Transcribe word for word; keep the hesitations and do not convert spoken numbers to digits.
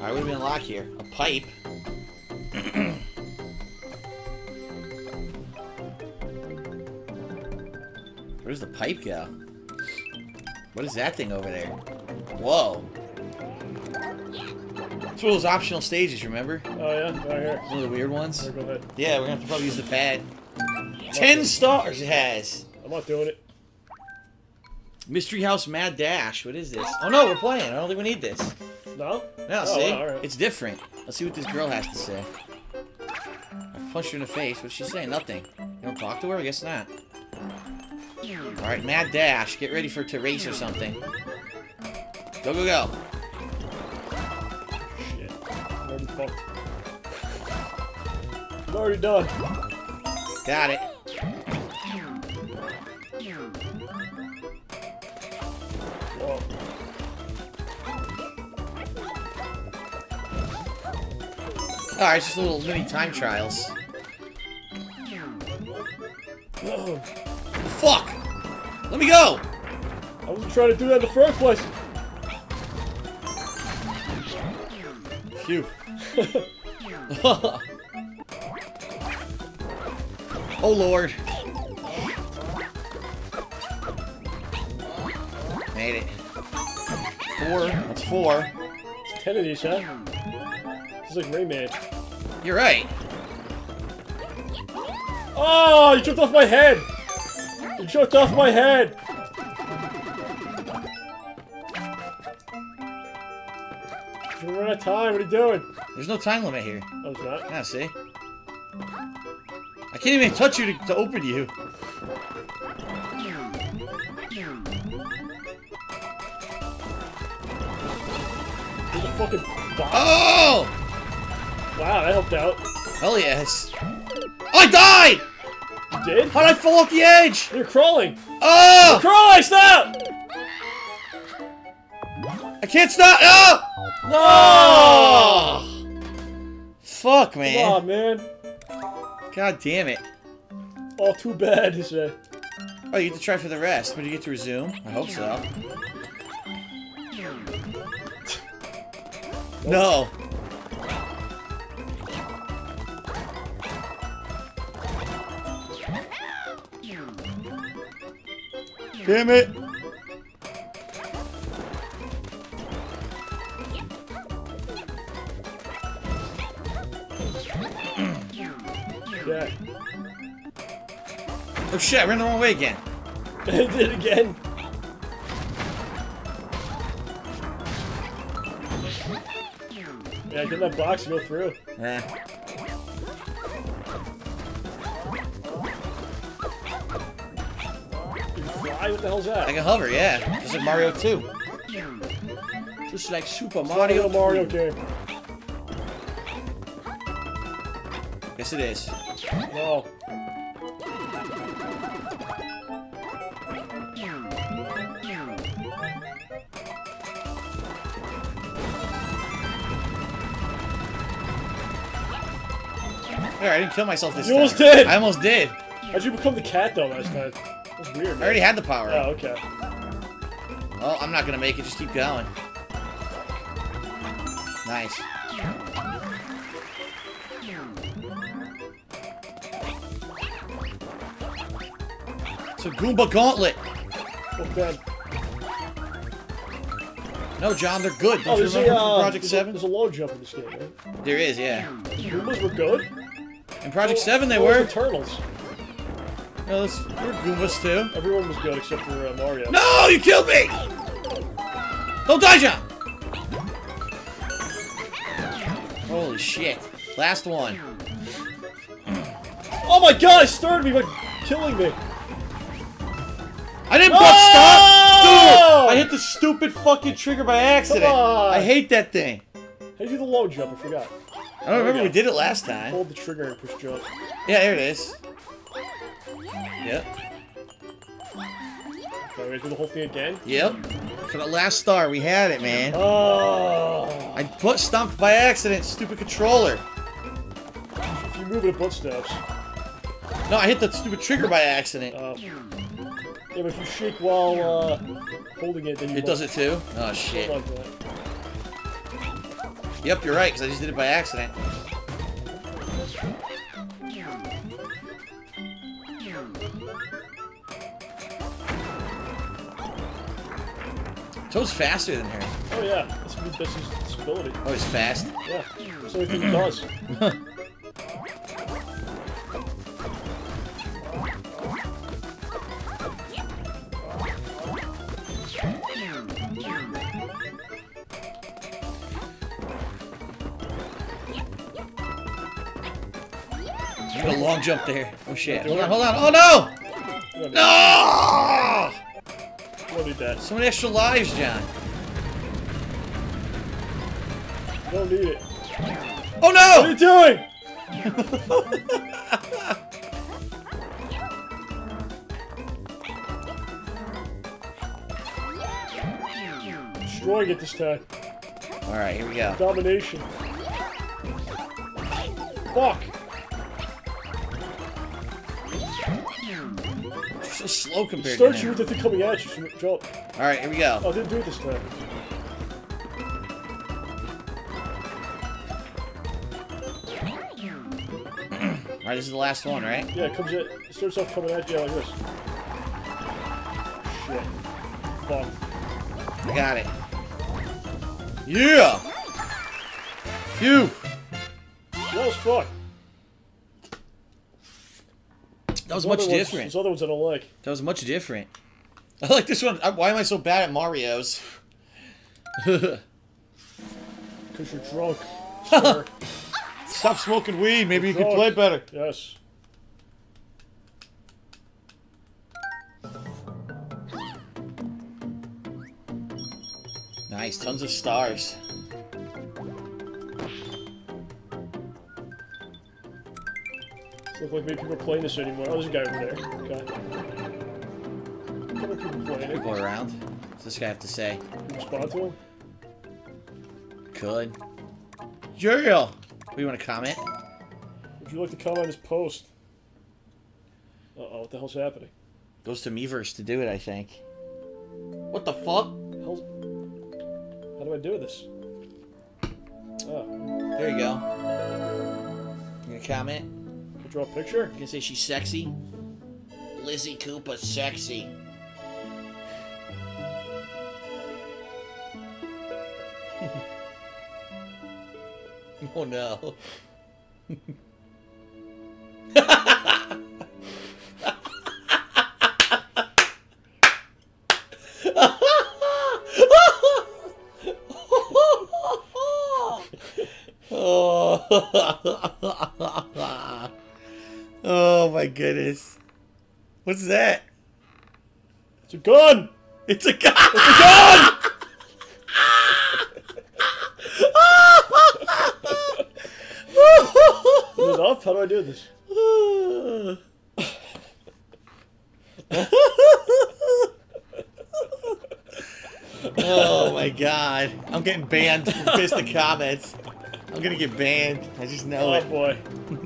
Alright, what do we unlock here? A pipe. Where's the pipe go? What is that thing over there? Whoa. It's one of those optional stages, remember? Oh, yeah? Right here. One of the weird ones? Here, go ahead. Yeah, we're gonna have to probably use the pad. Ten stars it has! I'm not doing it. Mystery House Mad Dash. What is this? Oh, no, we're playing. I don't think we need this. No? No, oh, see? Wow, right. It's different. Let's see what this girl has to say. I punched her in the face. What's she saying? Nothing. You don't talk to her? I guess not. Alright, Mad Dash. Get ready for to race or something. Go, go, go. Shit. I'm already fucked. I'm already done. Got it. Alright, just little mini time trials. Whoa. Fuck! Let me go! I wasn't trying to do that in the first place! Phew. Oh lord. Made it. Four. That's four. It's ten of these, huh? It's like Rayman. You're right. Oh, you jumped off my head! You jumped off my head! We're out of time, what are you doing? There's no time limit here. Oh, it's not? Yeah, see? I can't even touch you to, to open you. There's a fucking box. Oh! Wow, that helped out. Hell yes. Oh, I died! You did? How'd I fall off the edge? You're crawling. Oh! You're crawling, stop! I can't stop! No! No! Oh! Fuck, man. Come on, man. God damn it. Oh, too bad, is it? Oh, you get to try for the rest. But do you get to resume? I hope so. No. Damn it! Yeah. Oh shit! I ran the wrong way again. I did it again. Yeah, get that box to go through. Yeah. What the hell's that? Like a hover, yeah. Just like Mario two. Just like Super Mario. It's not a Mario game. Yes, it is. No. There, I didn't kill myself this time. You almost did. I almost did. How'd you become the cat though last time? That's weird, man. I already had the power. Oh, okay. Well, I'm not gonna make it. Just keep going. Nice. It's a Goomba Gauntlet. Okay. No, John, they're good. Don't oh, you remember a, uh, from Project seven? There's a low jump in this game, right? There is, yeah. Goombas were good? In Project seven, they were. Turtles. No, those were Goombas, too. Everyone was good except for uh, Mario. No, you killed me! Don't die, John! Holy shit. Last one. Oh my god, it started me by killing me. I didn't no! butt stop! Dude, I hit the stupid fucking trigger by accident. Come on. I hate that thing. How do you do the low jump? I forgot. I don't there remember we, we did it last time. Hold the trigger and push jump. Yeah, there it is. Yep. So we're gonna do the whole thing again? Yep. For the last star, we had it, man. Oh! I butt stomped by accident, stupid controller. If you move it, butt stomps. No, I hit the stupid trigger by accident. Oh. Yeah, but if you shake while uh, holding it, then you. It does it too? Oh shit. Yep, you're right, because I just did it by accident. Toad's faster than her. Oh yeah, that's, that's his disability. Oh, he's fast? Yeah, that's everything he does. A long jump there. Oh shit. Hold on, hold on. Oh no! No! We'll need that. So many extra lives, John. Don't need it. Oh no! What are you doing? Destroying it this time. Alright, here we go. Domination. Fuck! So slow compared start to you with the thing coming at you, jump. Alright, here we go. Oh, I didn't do it this time. Alright, this is the last one, right? Yeah, it comes at, it starts off coming at you like this. Shit. Fuck. I got it. Yeah! Phew! That was fun. That was much different. Those other ones I don't like. That was much different. I like this one. I, why am I so bad at Mario's? Because you're drunk. Sir. Stop smoking weed. Maybe you're you drunk. Can play better. Yes. Nice. Tons of stars. Look like maybe people are playing this anymore. Oh, there's a guy over there. Okay. Look people playing people it. Around. What's this guy have to say? Can you respond to him? Could. Juriel! Do you want to comment? Would you like to comment on his post? Uh-oh, what the hell's happening? Goes to Miiverse to do it, I think. What the fuck? Hell's... How do I do this? Oh. There you go. You gonna comment? Draw a picture? You can say she's sexy. Lizzie Koopa sexy. Oh no. Oh. Oh my goodness. What's that? It's a gun! It's a gun! It's a gun! Is it off? How do I do this? Oh my god. I'm getting banned from Fist of Comments. I'm gonna get banned. I just know oh, it. Oh boy.